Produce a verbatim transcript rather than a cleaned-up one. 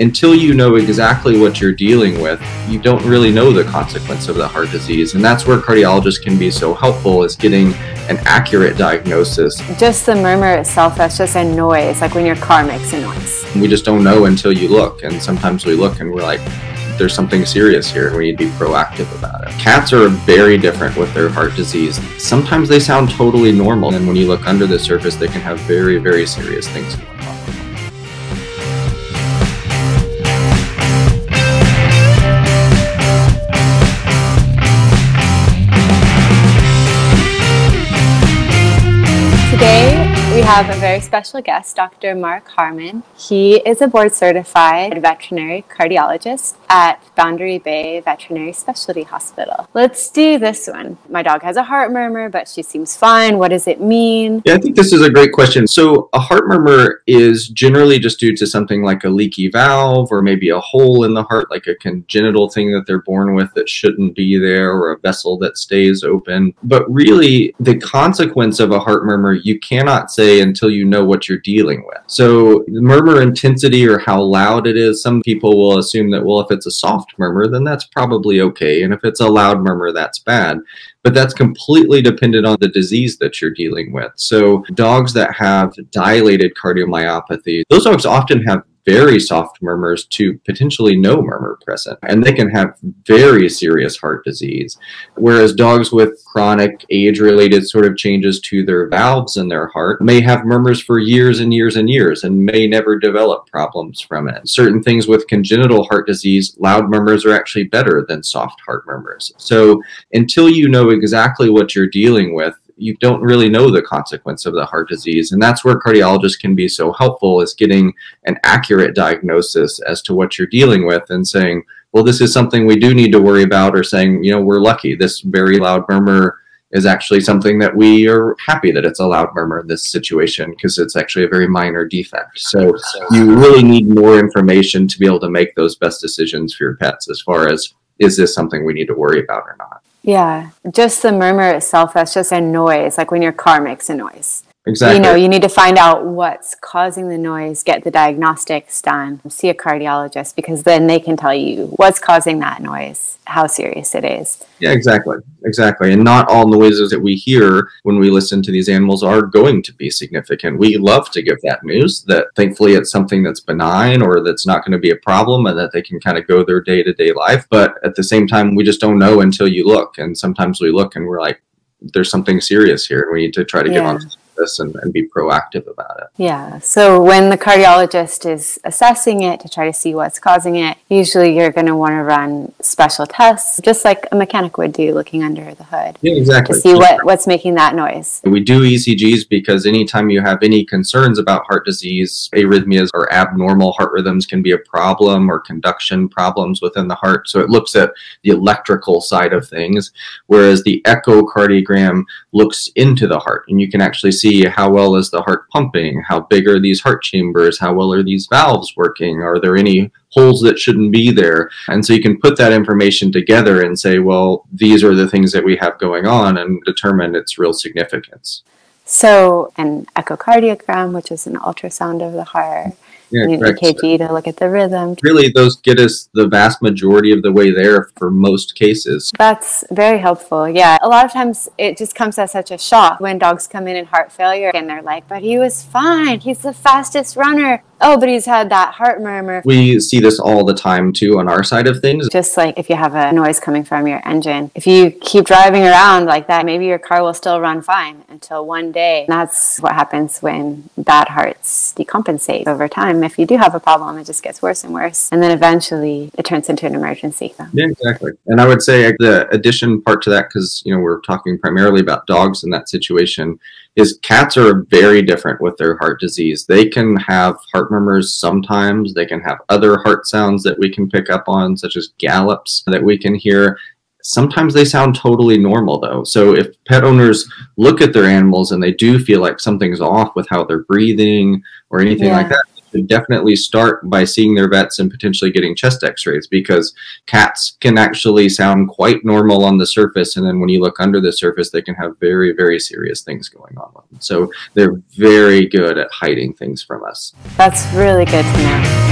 until you know exactly what you're dealing with, you don't really know the consequence of the heart disease. And that's where cardiologists can be so helpful, is getting an accurate diagnosis. Just the murmur itself, that's just a noise, like when your car makes a noise. We just don't know until you look. And sometimes we look and we're like, there's something serious here. We need to be proactive about it. Cats are very different with their heart disease. Sometimes they sound totally normal, and when you look under the surface, they can have very, very serious things going on. We have a very special guest, Doctor Mark Harmon. He is a board-certified veterinary cardiologist at Boundary Bay Veterinary Specialty Hospital. Let's do this one. My dog has a heart murmur, but she seems fine. What does it mean? Yeah, I think this is a great question. So a heart murmur is generally just due to something like a leaky valve, or maybe a hole in the heart, like a congenital thing that they're born with that shouldn't be there, or a vessel that stays open. But really, the consequence of a heart murmur, you cannot say until you know what you're dealing with. So the murmur intensity, or how loud it is, some people will assume that, well, if it's a soft murmur, then that's probably okay. And if it's a loud murmur, that's bad. But that's completely dependent on the disease that you're dealing with. So dogs that have dilated cardiomyopathy, those dogs often have very soft murmurs to potentially no murmur present, and they can have very serious heart disease. Whereas dogs with chronic age-related sort of changes to their valves in their heart may have murmurs for years and years and years and may never develop problems from it. Certain things with congenital heart disease, loud murmurs are actually better than soft heart murmurs. So until you know exactly what you're dealing with, you don't really know the consequence of the heart disease. And that's where cardiologists can be so helpful, is getting an accurate diagnosis as to what you're dealing with and saying, well, this is something we do need to worry about, or saying, you know, we're lucky. This very loud murmur is actually something that we are happy that it's a loud murmur in this situation, because it's actually a very minor defect. So you really need more information to be able to make those best decisions for your pets as far as, is this something we need to worry about or not? Yeah, just the murmur itself, that's just a noise, like when your car makes a noise. Exactly. You know, you need to find out what's causing the noise, get the diagnostics done, see a cardiologist, because then they can tell you what's causing that noise, how serious it is. Yeah, exactly. Exactly. And not all noises that we hear when we listen to these animals are going to be significant. We love to give that news that thankfully it's something that's benign, or that's not going to be a problem, and that they can kind of go their day-to-day life. But at the same time, we just don't know until you look. And sometimes we look and we're like, there's something serious here, and we need to try to yeah. get on this and, and be proactive about it. Yeah. So when the cardiologist is assessing it to try to see what's causing it, usually you're going to want to run special tests, just like a mechanic would do, looking under the hood. Yeah, exactly. To see what, what's making that noise. We do E C Gs because anytime you have any concerns about heart disease, arrhythmias or abnormal heart rhythms can be a problem, or conduction problems within the heart. So it looks at the electrical side of things, whereas the echocardiogram looks into the heart, and you can actually see how well is the heart pumping, how big are these heart chambers, how well are these valves working, are there any holes that shouldn't be there? And so you can put that information together and say, well, these are the things that we have going on, and determine its real significance. So an echocardiogram, which is an ultrasound of the heart, yeah, and an E K G to look at the rhythm. Really, those get us the vast majority of the way there for most cases. That's very helpful, yeah. A lot of times it just comes as such a shock when dogs come in in heart failure and they're like, but he was fine, he's the fastest runner. Oh, but he's had that heart murmur. We see this all the time, too, on our side of things. Just like if you have a noise coming from your engine, if you keep driving around like that, maybe your car will still run fine until one day. And that's what happens when bad hearts decompensate over time. If you do have a problem, it just gets worse and worse. And then eventually it turns into an emergency. Yeah, exactly. And I would say the addition part to that, because, you know, we're talking primarily about dogs in that situation, is cats are very different with their heart disease. They can have heart murmurs sometimes. They can have other heart sounds that we can pick up on, such as gallops that we can hear. Sometimes they sound totally normal, though. So if pet owners look at their animals and they do feel like something's off with how they're breathing or anything yeah. like that, they should definitely start by seeing their vets and potentially getting chest x-rays, because cats can actually sound quite normal on the surface, and then when you look under the surface, they can have very, very serious things going on with them. So they're very good at hiding things from us. That's really good to know.